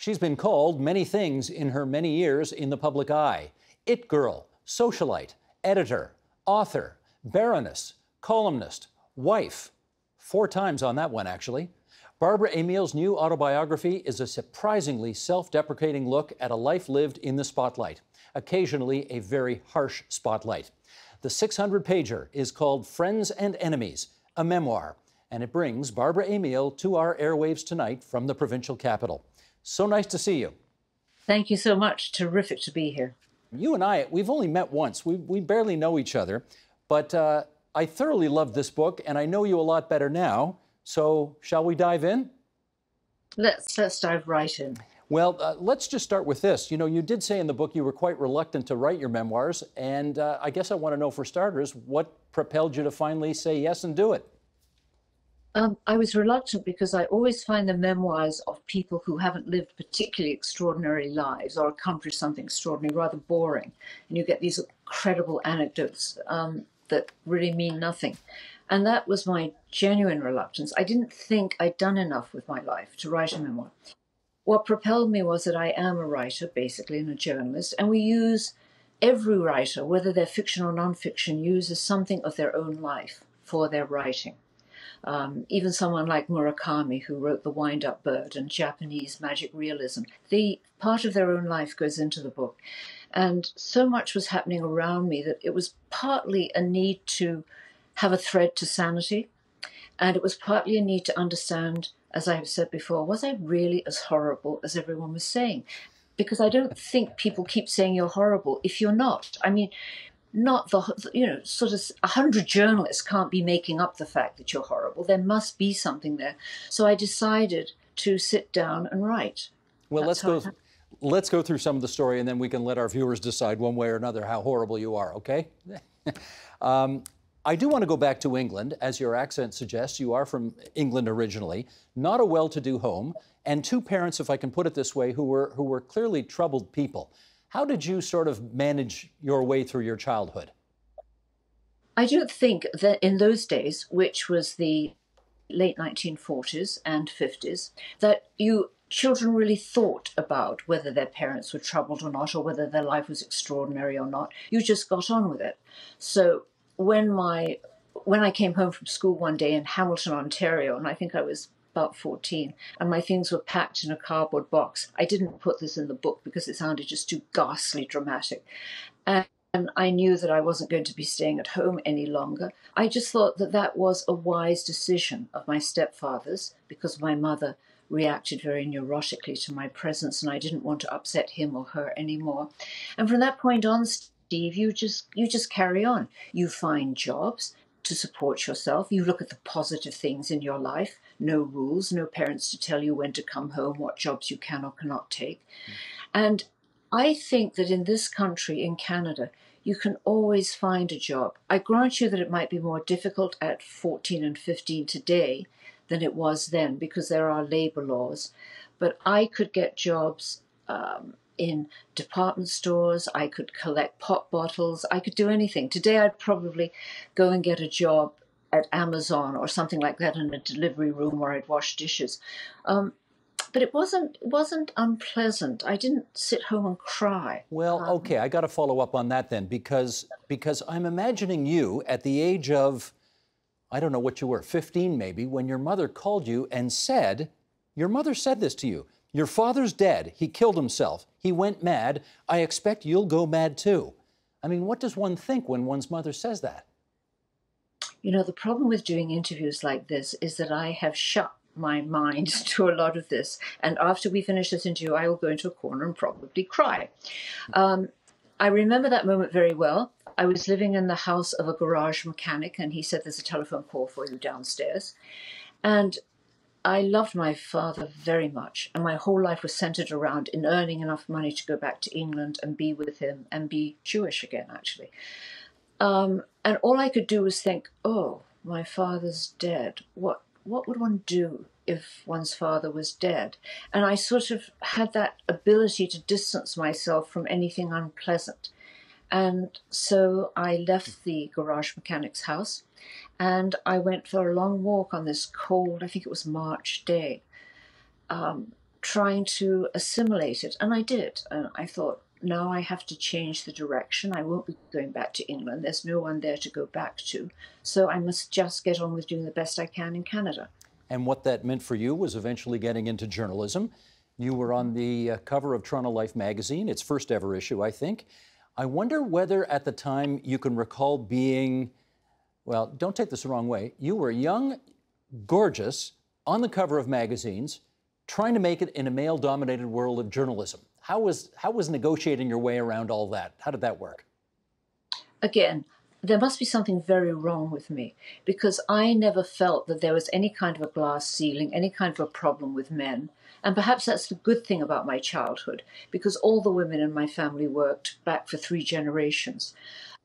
She's been called many things in her many years in the public eye. It girl, socialite, editor, author, baroness, columnist, wife. 4 times on that one, actually. Barbara Amiel's new autobiography is a surprisingly self-deprecating look at a life lived in the spotlight, occasionally a very harsh spotlight. The 600-pager is called Friends and Enemies, a memoir, and it brings Barbara Amiel to our airwaves tonight from the provincial capital. So nice to see you. Thank you so much. Terrific to be here. You and I, we've only met once. We barely know each other, but I thoroughly loved this book, and I know you a lot better now. So shall we dive in? Let's dive right in. Well, let's just start with this. You know, you did say in the book you were quite reluctant to write your memoirs, and I guess I want to know, for starters, what propelled you to finally say yes and do it? I was reluctant because I always find the memoirs of people who haven't lived particularly extraordinary lives or accomplished something extraordinary rather boring, and you get these incredible anecdotes that really mean nothing. And that was my genuine reluctance. I didn't think I'd done enough with my life to write a memoir. What propelled me was that I am a writer, basically, and a journalist, and we use, every writer, whether they're fiction or nonfiction, uses something of their own life for their writing. Even someone like Murakami, who wrote The Wind-Up Bird and Japanese magic realism, the part of their own life goes into the book. And so much was happening around me that it was partly a need to have a thread to sanity, and it was partly a need to understand, as I have said before, was I really as horrible as everyone was saying? Because I don't think people keep saying you're horrible if you're not. I mean, not the, you know, sort of 100 journalists can't be making up the fact that you're horrible. There must be something there. So I decided to sit down and write. Well, let's go through some of the story, and then we can let our viewers decide one way or another how horrible you are, okay? I do want to go back to England. As your accent suggests, you are from England originally, not a well-to-do home, and 2 parents, if I can put it this way, who were clearly troubled people. How did you sort of manage your way through your childhood? I don't think that in those days, which was the late 1940s and 50s, that children really thought about whether their parents were troubled or not, or whether their life was extraordinary or not. You just got on with it. So when I came home from school one day in Hamilton, Ontario, and I think I was about 14, and my things were packed in a cardboard box. I didn't put this in the book because it sounded just too ghastly dramatic. And I knew that I wasn't going to be staying at home any longer. I just thought that that was a wise decision of my stepfather's, because my mother reacted very neurotically to my presence, and I didn't want to upset him or her anymore. And from that point on, Steve, you just carry on. You find jobs to support yourself. You look at the positive things in your life. No rules, no parents to tell you when to come home, what jobs you can or cannot take. And I think that in this country, in Canada, you can always find a job. I grant you that it might be more difficult at 14 and 15 today than it was then, because there are labor laws. But I could get jobs in department stores. I could collect pop bottles. I could do anything. Today, I'd probably go and get a job at Amazon or something like that in a delivery room where I'd wash dishes. But it wasn't unpleasant. I didn't sit home and cry. Well, okay, I got to follow up on that then, because I'm imagining you at the age of, I don't know what you were, 15 maybe, when your mother called you and said, your mother said this to you, your father's dead, he killed himself, he went mad, I expect you'll go mad too. I mean, what does one think when one's mother says that? You know, the problem with doing interviews like this is that I have shut my mind to a lot of this, and after we finish this interview, I will go into a corner and probably cry. I remember that moment very well. I was living in the house of a garage mechanic, and he said, there's a telephone call for you downstairs. And I loved my father very much, and my whole life was centered around in earning enough money to go back to England and be with him and be Jewish again, actually. And all I could do was think, oh, my father's dead. What would one do if one's father was dead? And I sort of had that ability to distance myself from anything unpleasant. And so I left the garage mechanic's house, and I went for a long walk on this cold, I think it was March day, trying to assimilate it. And I did. And I thought, now I have to change the direction. I won't be going back to England. There's no one there to go back to. So I must just get on with doing the best I can in Canada. And what that meant for you was eventually getting into journalism. You were on the cover of Toronto Life magazine, its first ever issue, I think. I wonder whether at the time you can recall being, well, don't take this the wrong way, you were young, gorgeous, on the cover of magazines, trying to make it in a male-dominated world of journalism. How was negotiating your way around all that? How did that work? Again, there must be something very wrong with me, because I never felt that there was any kind of a glass ceiling, any kind of a problem with men. And perhaps that's the good thing about my childhood, because all the women in my family worked back for 3 generations.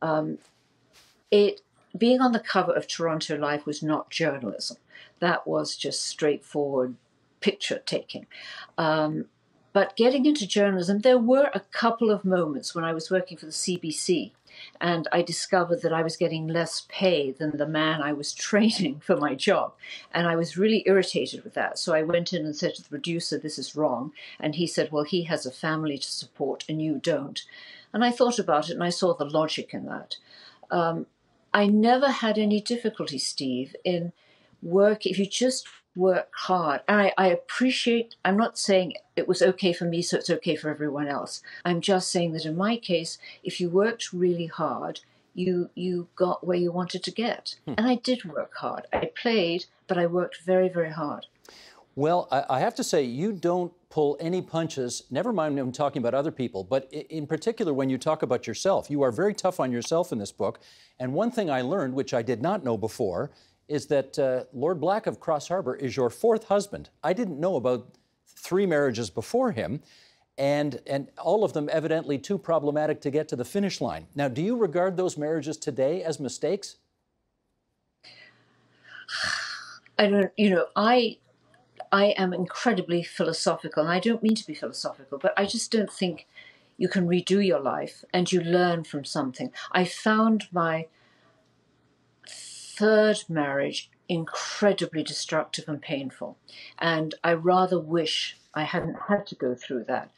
Being on the cover of Toronto Life was not journalism. That was just straightforward picture taking. But getting into journalism, there were a couple of moments when I was working for the CBC and I discovered that I was getting less pay than the man I was training for my job. And I was really irritated with that. So I went in and said to the producer, this is wrong. And he said, well, he has a family to support and you don't. And I thought about it and I saw the logic in that. I never had any difficulty, Steve, in work. If you just work hard. And I appreciate, I'm not saying it was okay for me, so it's okay for everyone else. I'm just saying that in my case, if you worked really hard, you got where you wanted to get. And I did work hard. I played, but I worked very, very hard. Well, I have to say, you don't pull any punches, never mind when I'm talking about other people, but in particular when you talk about yourself. You are very tough on yourself in this book. And one thing I learned, which I did not know before, is that Lord Black of Cross Harbour is your 4th husband. I didn't know about 3 marriages before him, and all of them evidently too problematic to get to the finish line. Now, do you regard those marriages today as mistakes? I don't, you know, I am incredibly philosophical, and I don't mean to be philosophical, but I just don't think you can redo your life, and you learn from something. I found my 3rd marriage incredibly destructive and painful, and I rather wish I hadn't had to go through that,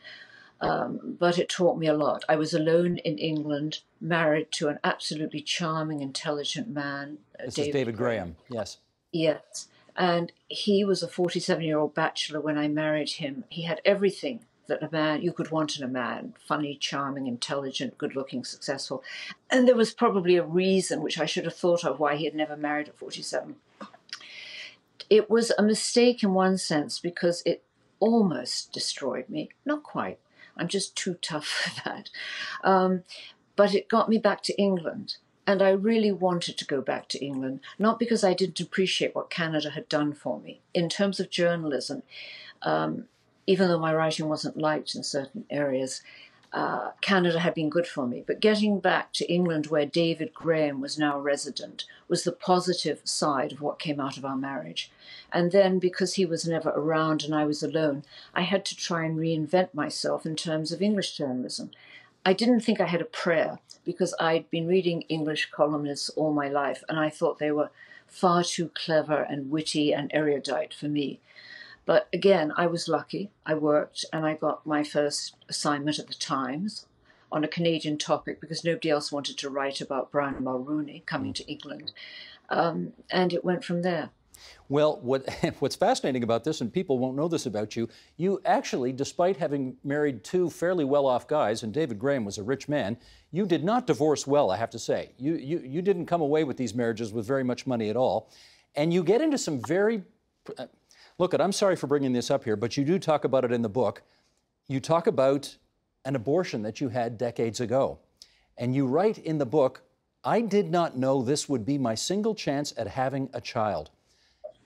but it taught me a lot. I was alone in England, married to an absolutely charming, intelligent man. This is David Graham. Yes. Yes, and he was a 47-year-old bachelor when I married him. He had everything that a man, you could want in a man, funny, charming, intelligent, good-looking, successful. And there was probably a reason, which I should have thought of, why he had never married at 47. It was a mistake in one sense because it almost destroyed me. Not quite. I'm just too tough for that. But it got me back to England. And I really wanted to go back to England, not because I didn't appreciate what Canada had done for me. In terms of journalism, even though my writing wasn't liked in certain areas, Canada had been good for me. But getting back to England, where David Graham was now resident, was the positive side of what came out of our marriage. And then because he was never around and I was alone, I had to try and reinvent myself in terms of English journalism. I didn't think I had a prayer because I'd been reading English columnists all my life and I thought they were far too clever and witty and erudite for me. But again, I was lucky. I worked and I got my first assignment at the Times on a Canadian topic because nobody else wanted to write about Brian Mulroney coming to England. And it went from there. Well, what's fascinating about this, and people won't know this about you, you actually, despite having married 2 fairly well-off guys, and David Graham was a rich man, you did not divorce well, I have to say. You didn't come away with these marriages with very much money at all. And you get into some very... Look, I'm sorry for bringing this up here, but you do talk about it in the book. You talk about an abortion that you had decades ago. And you write in the book, I did not know this would be my single chance at having a child.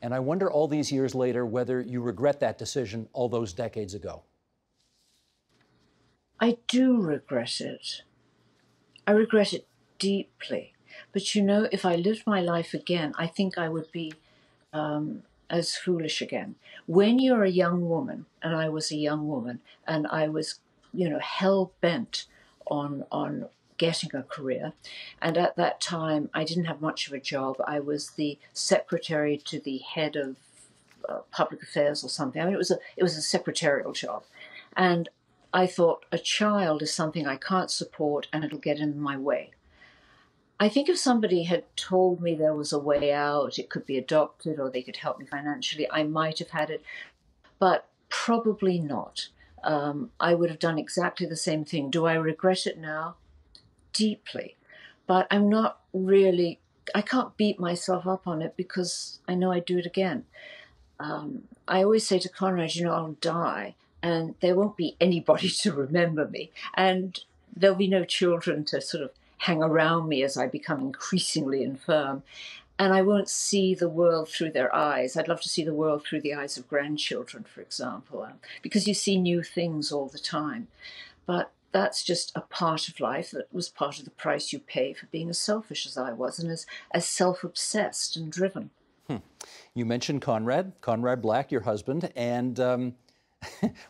And I wonder all these years later whether you regret that decision all those decades ago. I do regret it. I regret it deeply. But you know, if I lived my life again, I think I would be... as foolish again. When you're a young woman, and I was a young woman, and I was, you know, hell-bent on getting a career, and at that time I didn't have much of a job. I was the secretary to the head of public affairs or something. I mean, it was a secretarial job. And I thought, a child is something I can't support and it'll get in my way. I think if somebody had told me there was a way out, it could be adopted or they could help me financially, I might have had it, but probably not. I would have done exactly the same thing. Do I regret it now? Deeply. But I'm not really, I can't beat myself up on it because I know I'd do it again. I always say to Conrad, you know, I'll die and there won't be anybody to remember me. And there'll be no children to sort of hang around me as I become increasingly infirm. And I won't see the world through their eyes. I'd love to see the world through the eyes of grandchildren, for example, because you see new things all the time. But that's just a part of life that was part of the price you pay for being as selfish as I was and as self-obsessed and driven. Hmm. You mentioned Conrad Black, your husband, and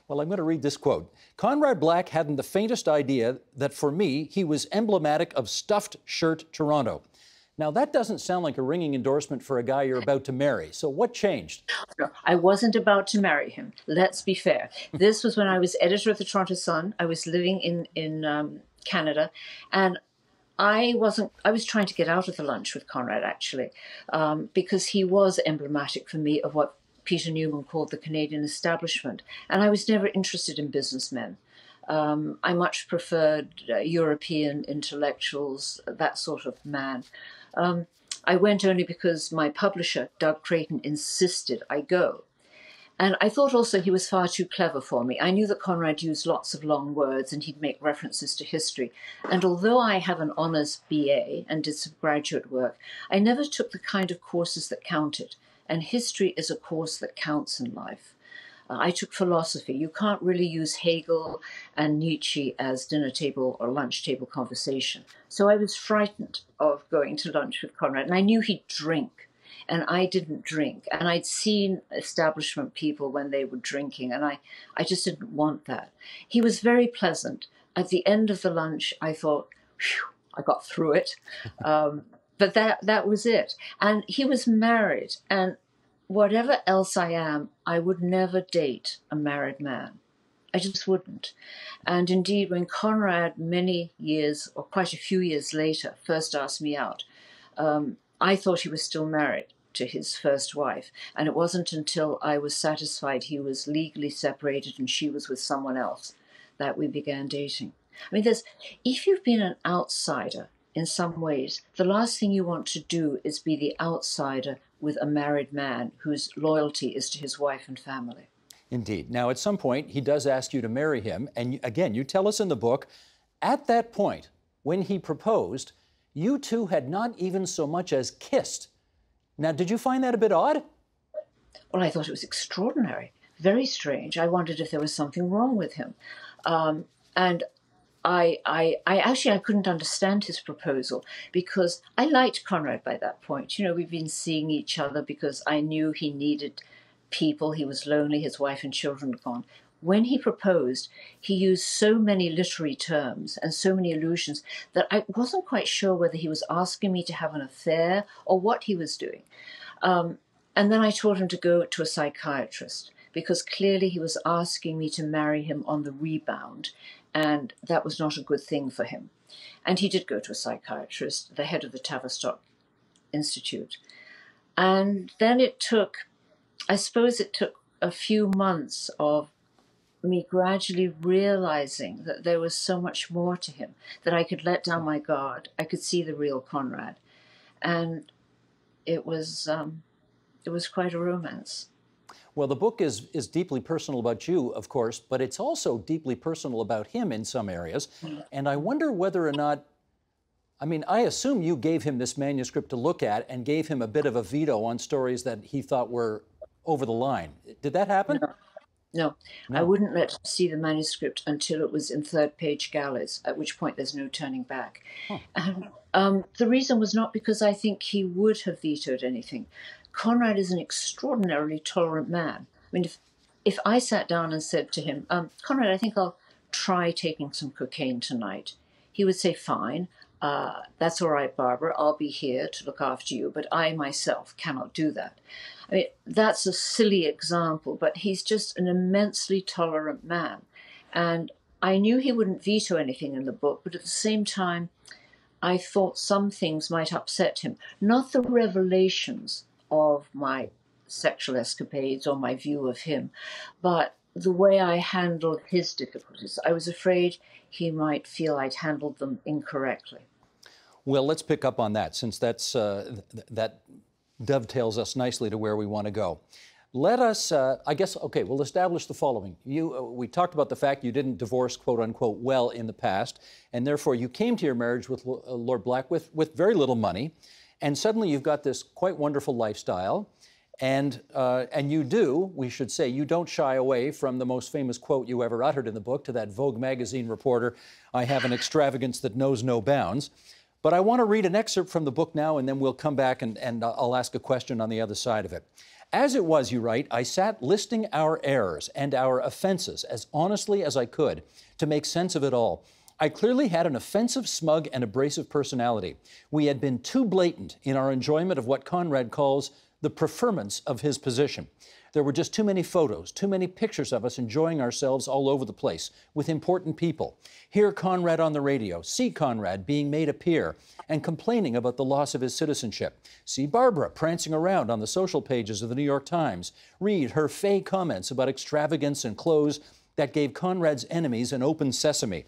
well, I'm going to read this quote. Conrad Black hadn't the faintest idea that for me, he was emblematic of stuffed shirt Toronto. Now, that doesn't sound like a ringing endorsement for a guy you're about to marry. So what changed? No, I wasn't about to marry him. Let's be fair. This was when I was editor of the Toronto Sun. I was living in Canada, and I was trying to get out of the lunch with Conrad, actually, because he was emblematic for me of what Peter Newman called the Canadian establishment. And I was never interested in businessmen. I much preferred European intellectuals, that sort of man. I went only because my publisher, Doug Creighton, insisted I go. And I thought also he was far too clever for me. I knew that Conrad used lots of long words and he'd make references to history. And although I have an honours BA and did some graduate work, I never took the kind of courses that counted. And history is a course that counts in life. I took philosophy. You can't really use Hegel and Nietzsche as dinner table or lunch table conversation. So I was frightened of going to lunch with Conrad. And I knew he'd drink. And I didn't drink. And I'd seen establishment people when they were drinking. And I just didn't want that. He was very pleasant. At the end of the lunch, I thought, phew, I got through it. But that was it. And he was married. And whatever else I am, I would never date a married man. I just wouldn't. And indeed, when Conrad, many years, or quite a few years later, first asked me out, I thought he was still married to his first wife. And it wasn't until I was satisfied he was legally separated and she was with someone else that we began dating. I mean, if you've been an outsider in some ways, the last thing you want to do is be the outsider with a married man whose loyalty is to his wife and family. Indeed. Now, at some point, he does ask you to marry him. And again, you tell us in the book, at that point, when he proposed, you two had not even so much as kissed. Now, did you find that a bit odd? Well, I thought it was extraordinary, very strange. I wondered if there was something wrong with him. And I couldn't understand his proposal because I liked Conrad by that point. You know, we've been seeing each other because I knew he needed people. He was lonely. His wife and children had gone. When he proposed, he used so many literary terms and so many allusions that I wasn't quite sure whether he was asking me to have an affair or what he was doing. And then I told him to go to a psychiatrist because clearly he was asking me to marry him on the rebound. And that was not a good thing for him. And he did go to a psychiatrist, the head of the Tavistock Institute. And then it took, I suppose it took a few months of me gradually realizing that there was so much more to him, that I could let down my guard. I could see the real Conrad. And it was quite a romance. Well, the book is deeply personal about you, of course, but it's also deeply personal about him in some areas. And I wonder whether or not, I mean, I assume you gave him this manuscript to look at and gave him a bit of a veto on stories that he thought were over the line. Did that happen? No. I wouldn't let him see the manuscript until it was in third-page galleys, at which point there's no turning back. Huh. And, the reason was not because I think he would have vetoed anything. Conrad is an extraordinarily tolerant man. I mean, if I sat down and said to him, Conrad, I think I'll try taking some cocaine tonight, he would say, fine, that's all right, Barbara, I'll be here to look after you, but I myself cannot do that. I mean, that's a silly example, but he's just an immensely tolerant man. And I knew he wouldn't veto anything in the book, but at the same time, I thought some things might upset him. Not the revelations of my sexual escapades or my view of him, but the way I handled his difficulties. I was afraid he might feel I'd handled them incorrectly. Well, let's pick up on that, since that's, that dovetails us nicely to where we want to go. Let us, I guess, okay, we'll establish the following. You, we talked about the fact you didn't divorce, quote unquote, well in the past, and therefore you came to your marriage with Lord Black with very little money, and suddenly you've got this quite wonderful lifestyle. And you do, we should say, you don't shy away from the most famous quote you ever uttered in the book to that Vogue magazine reporter, "I have an extravagance that knows no bounds." But I want to read an excerpt from the book now, and then we'll come back and I'll ask a question on the other side of it. "As it was," you write, "I sat listing our errors and our offenses as honestly as I could to make sense of it all. I clearly had an offensive, smug, and abrasive personality. We had been too blatant in our enjoyment of what Conrad calls the preferments of his position. There were just too many photos, too many pictures of us enjoying ourselves all over the place with important people. Hear Conrad on the radio, see Conrad being made a peer and complaining about the loss of his citizenship. See Barbara prancing around on the social pages of the New York Times. Read her fey comments about extravagance and clothes that gave Conrad's enemies an open sesame.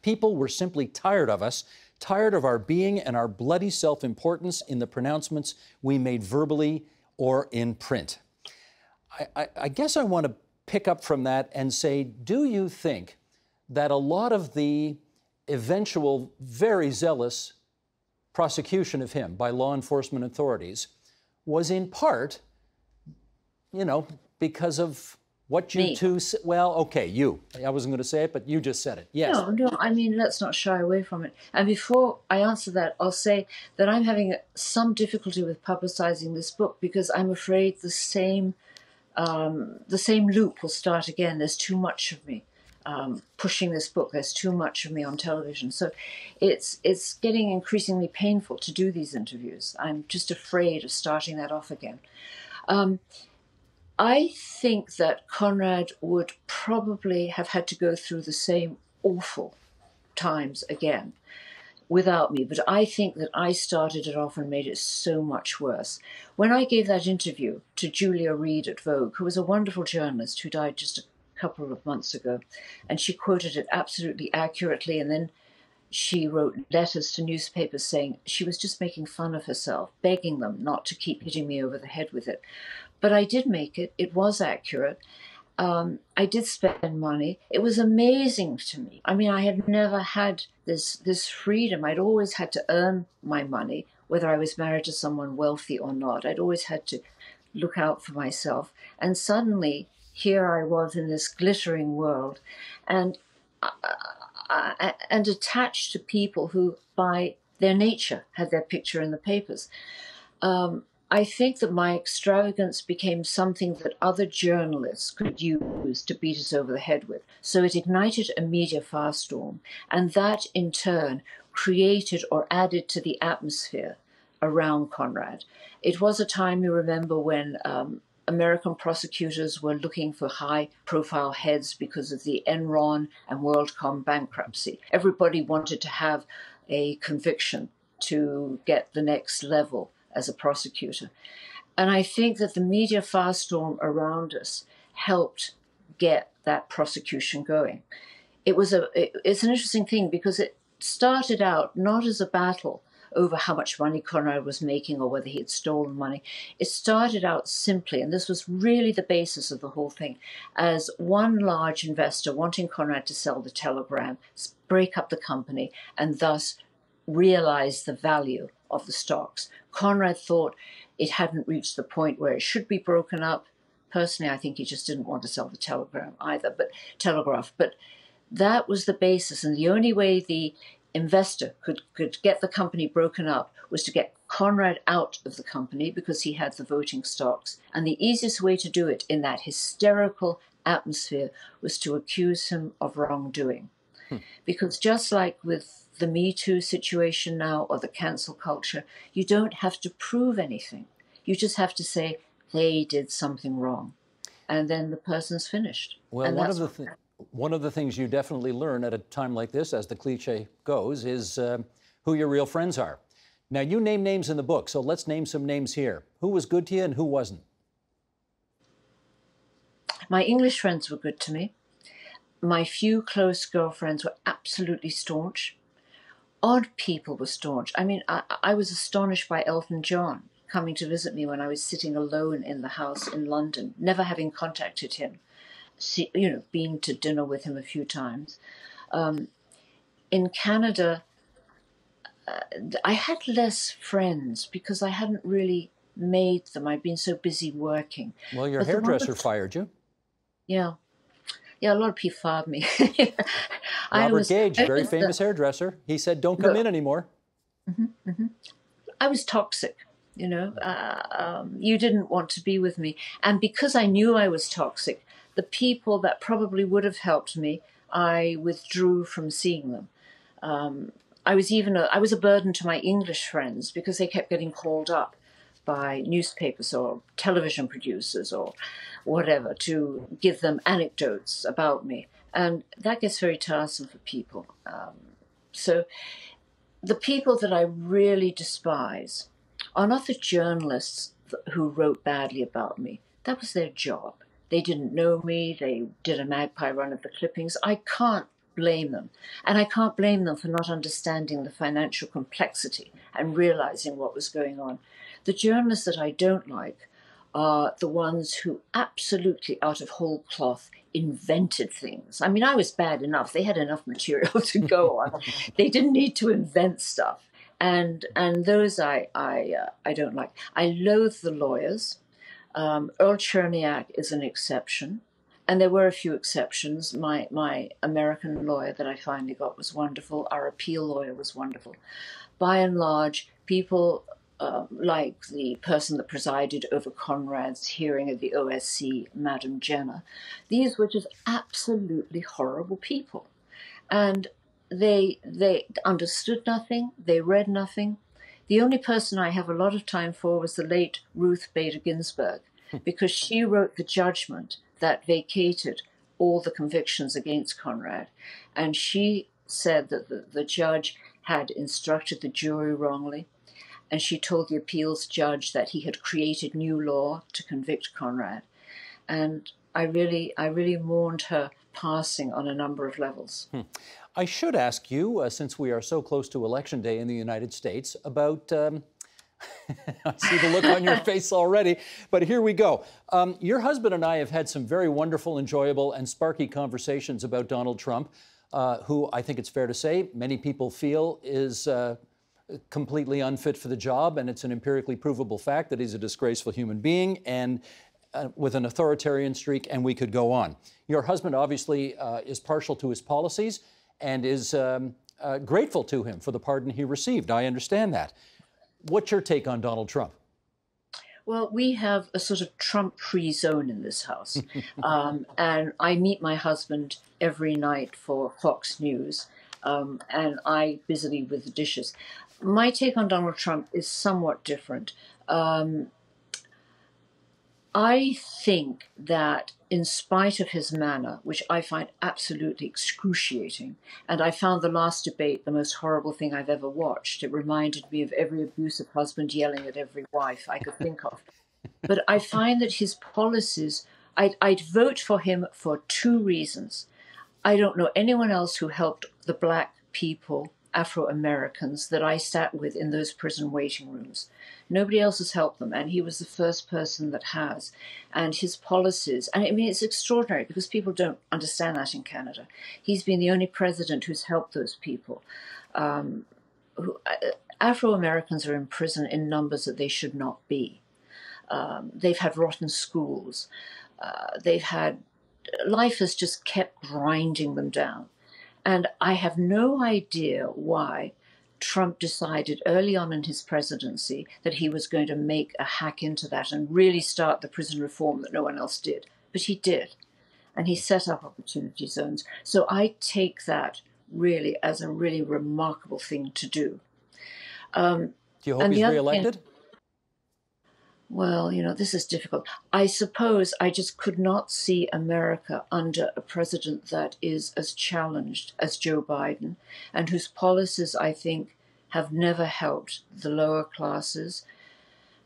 People were simply tired of us, tired of our being and our bloody self-importance in the pronouncements we made verbally or in print." I guess I want to pick up from that and say, do you think that a lot of the eventual very zealous prosecution of him by law enforcement authorities was in part, you know, because of what you Me. Two, well, okay, you. I wasn't going to say it, but you just said it. Yes. No, I mean, let's not shy away from it. And before I answer that, I'll say that I'm having some difficulty with publicizing this book because I'm afraid the same loop will start again. There's too much of me pushing this book. There's too much of me on television. So it's getting increasingly painful to do these interviews. I'm just afraid of starting that off again. I think that Conrad would probably have had to go through the same awful times again without me, but I think that I started it off and made it so much worse. When I gave that interview to Julia Reed at Vogue, who was a wonderful journalist who died just a couple of months ago, and she quoted it absolutely accurately, and then she wrote letters to newspapers saying she was just making fun of herself, begging them not to keep hitting me over the head with it. But I did make it. It was accurate. I did spend money. It was amazing to me. I mean, I had never had this freedom. I'd always had to earn my money, whether I was married to someone wealthy or not. I'd always had to look out for myself. And suddenly, here I was in this glittering world. And attached to people who, by their nature, had their picture in the papers. I think that my extravagance became something that other journalists could use to beat us over the head with. So it ignited a media firestorm, and that, in turn, created or added to the atmosphere around Conrad. It was a time, you remember, when American prosecutors were looking for high-profile heads because of the Enron and WorldCom bankruptcy. Everybody wanted to have a conviction to get the next level as a prosecutor. And I think that the media firestorm around us helped get that prosecution going. It's an interesting thing because it started out not as a battle over how much money Conrad was making or whether he had stolen money. It started out simply, and this was really the basis of the whole thing, as one large investor wanting Conrad to sell the Telegram, break up the company, and thus realize the value of the stocks. Conrad thought it hadn't reached the point where it should be broken up. Personally, I think he just didn't want to sell the Telegram either, but Telegraph. But that was the basis, and the only way the investor could get the company broken up was to get Conrad out of the company because he had the voting stocks. And the easiest way to do it in that hysterical atmosphere was to accuse him of wrongdoing. Because just like with the Me Too situation now or the cancel culture, you don't have to prove anything. You just have to say, they did something wrong. And then the person's finished. Well, one of the things you definitely learn at a time like this, as the cliche goes, is who your real friends are. Now, you name names in the book, so let's name some names here. Who was good to you and who wasn't? My English friends were good to me. My few close girlfriends were absolutely staunch. Odd people were staunch. I mean, I was astonished by Elton John coming to visit me when I was sitting alone in the house in London, never having contacted him, you know, been to dinner with him a few times. In Canada, I had less friends because I hadn't really made them. I'd been so busy working. Well, your hairdresser fired you. Yeah. Yeah, a lot of people fired me. Robert Gage, very famous hairdresser. He said, don't come in anymore. Mm-hmm, mm-hmm. I was toxic, you know. You didn't want to be with me. And because I knew I was toxic, the people that probably would have helped me, I withdrew from seeing them. I was a burden to my English friends because they kept getting called up by newspapers or television producers or whatever to give them anecdotes about me. And that gets very tiresome for people. So the people that I really despise are not the journalists who wrote badly about me. That was their job. They didn't know me. They did a magpie run of the clippings. I can't blame them. And I can't blame them for not understanding the financial complexity and realizing what was going on. The journalists that I don't like are the ones who absolutely out of whole cloth invented things. I mean, I was bad enough. They had enough material to go on. They didn't need to invent stuff. And those I don't like. I loathe the lawyers. Earl Cherniak is an exception. And there were a few exceptions. My American lawyer that I finally got was wonderful. Our appeal lawyer was wonderful. By and large, people like the person that presided over Conrad's hearing of the OSC, Madam Jenner, these were just absolutely horrible people. And they understood nothing. They read nothing. The only person I have a lot of time for was the late Ruth Bader Ginsburg, because she wrote the judgment that vacated all the convictions against Conrad. And she said that the judge had instructed the jury wrongly, and she told the appeals judge that he had created new law to convict Conrad. And I really mourned her passing on a number of levels. I should ask you, since we are so close to Election Day in the United States, about... I see the look on your face already, but here we go. Your husband and I have had some very wonderful, enjoyable, and sparky conversations about Donald Trump, who I think it's fair to say many people feel is completely unfit for the job, and it's an empirically provable fact that he's a disgraceful human being and with an authoritarian streak, and we could go on. Your husband obviously is partial to his policies and is grateful to him for the pardon he received. I understand that. What's your take on Donald Trump? Well, we have a sort of Trump-free zone in this house. And I meet my husband every night for Fox News, and I busily with the dishes. My take on Donald Trump is somewhat different. I think that in spite of his manner, which I find absolutely excruciating, and I found the last debate the most horrible thing I've ever watched. It reminded me of every abusive husband yelling at every wife I could think of. But I find that his policies, I'd vote for him for two reasons. I don't know anyone else who helped the black people, Afro-Americans, that I sat with in those prison waiting rooms. Nobody else has helped them, and he was the first person that has. And his policies, and I mean, it's extraordinary because people don't understand that in Canada. He's been the only president who's helped those people. Afro-Americans are in prison in numbers that they should not be. They've had rotten schools. Life has just kept grinding them down. And I have no idea why Trump decided early on in his presidency that he was going to make a hack into that and really start the prison reform that no one else did. But he did. And he set up opportunity zones. So I take that really as a really remarkable thing to do. Do you hope he's re-elected? well, you know, this is difficult. I suppose I just could not see America under a president that is as challenged as Joe Biden, and whose policies, I think, have never helped the lower classes,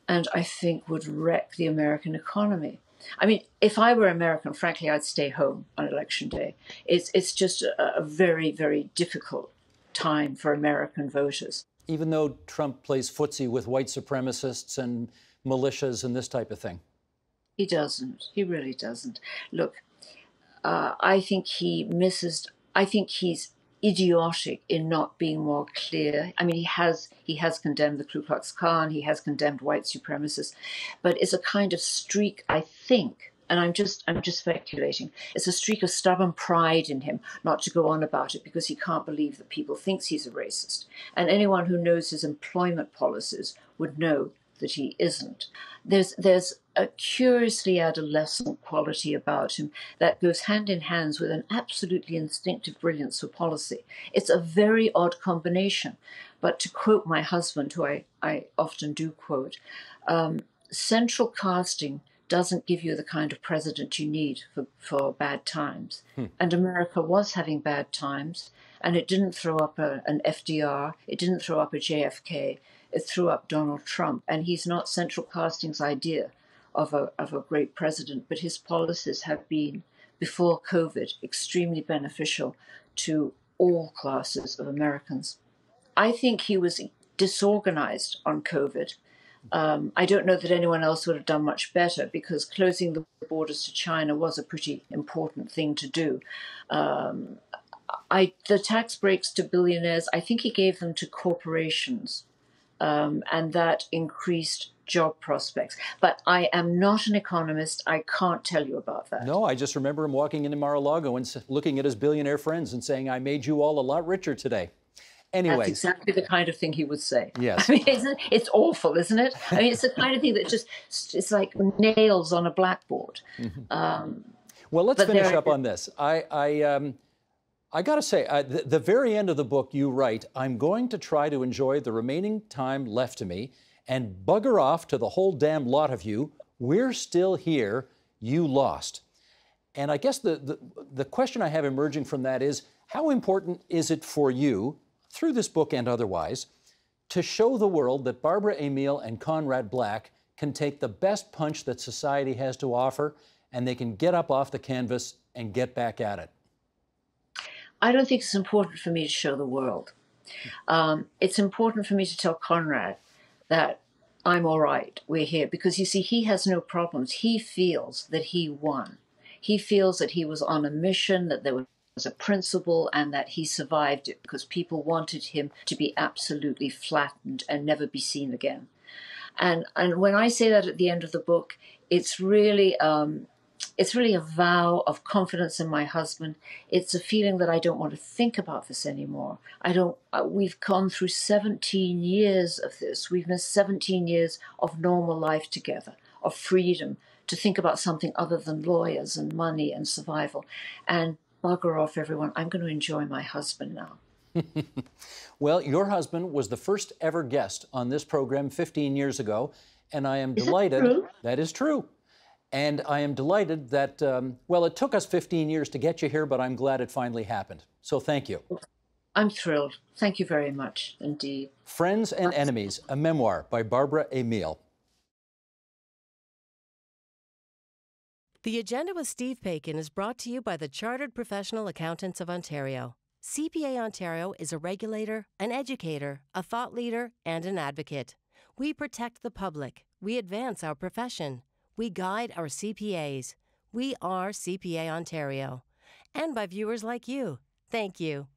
and I think would wreck the American economy. I mean, if I were American, frankly, I'd stay home on election day. It's just a very, very difficult time for American voters. Even though Trump plays footsie with white supremacists and militias and this type of thing? He doesn't. He really doesn't. Look, I think he's idiotic in not being more clear. I mean, he has condemned the Ku Klux Klan, he has condemned white supremacists, but it's a kind of streak, I think, and I'm just speculating, it's a streak of stubborn pride in him not to go on about it because he can't believe that people thinks he's a racist. And anyone who knows his employment policies would know that he isn't. There's a curiously adolescent quality about him that goes hand in hand with an absolutely instinctive brilliance for policy. It's a very odd combination. But to quote my husband, who I often do quote, central casting doesn't give you the kind of president you need for bad times. And America was having bad times, and it didn't throw up an FDR, it didn't throw up a JFK, it threw up Donald Trump, and he's not central casting's idea of a great president, but his policies have been, before COVID, extremely beneficial to all classes of Americans. I think he was disorganized on COVID. I don't know that anyone else would have done much better, because closing the borders to China was a pretty important thing to do. The tax breaks to billionaires, I think he gave them to corporations. And that increased job prospects. But I am not an economist. I can't tell you about that. No, I just remember him walking into Mar-a-Lago and looking at his billionaire friends and saying, I made you all a lot richer today. Anyway. That's exactly the kind of thing he would say. Yes. I mean, it's awful, isn't it? I mean, it's the kind of thing that it's like nails on a blackboard. Mm-hmm. Well, let's finish up on this. I got to say, the very end of the book, you write, I'm going to try to enjoy the remaining time left to me and bugger off to the whole damn lot of you. We're still here. You lost. And I guess the question I have emerging from that is, how important is it for you, through this book and otherwise, to show the world that Barbara Amiel and Conrad Black can take the best punch that society has to offer, and they can get up off the canvas and get back at it? I don't think it's important for me to show the world. It's important for me to tell Conrad that I'm all right, we're here. Because, you see, he has no problems. He feels that he won. He feels that he was on a mission, that there was a principle, and that he survived it because people wanted him to be absolutely flattened and never be seen again. And when I say that at the end of the book, it's really a vow of confidence in my husband. It's a feeling that I don't want to think about this anymore. We've gone through 17 years of this. We've missed 17 years of normal life together, of freedom, to think about something other than lawyers and money and survival. And bugger off, everyone. I'm going to enjoy my husband now. Well, your husband was the first ever guest on this program 15 years ago, and I am delighted. Is that true? That is true. And I am delighted that, well, it took us 15 years to get you here, but I'm glad it finally happened. So thank you. I'm thrilled. Thank you very much indeed. Friends and Enemies, a memoir by Barbara Amiel. The Agenda with Steve Paikin is brought to you by the Chartered Professional Accountants of Ontario. CPA Ontario is a regulator, an educator, a thought leader, and an advocate. We protect the public. We advance our profession. We guide our CPAs. We are CPA Ontario. And by viewers like you. Thank you.